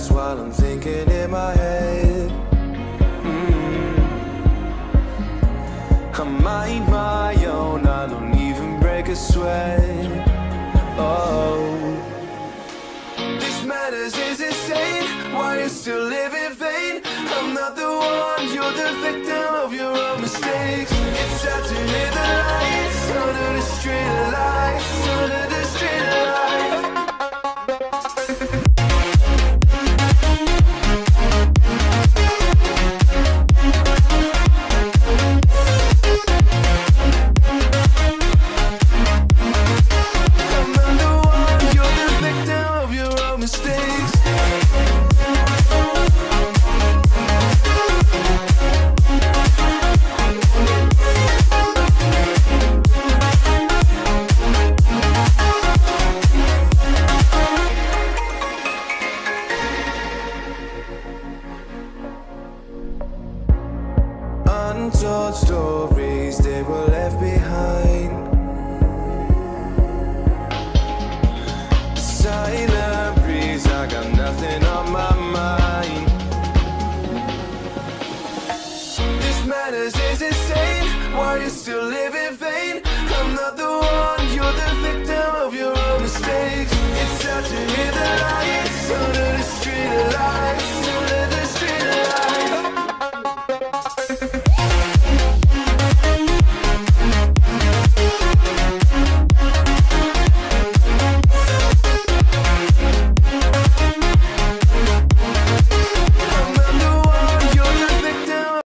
that's what I'm thinking in my head. I mind my own, I don't even break a sweat. Oh, this madness is insane. Why you still live in vain? I'm not the one, you're the victim of your own mistakes. It's time to hear the lights under the street lights, under the street lights. Untold stories, they were left behind. Silent breeze, I got nothing on my mind. This madness is insane. Why are you still living?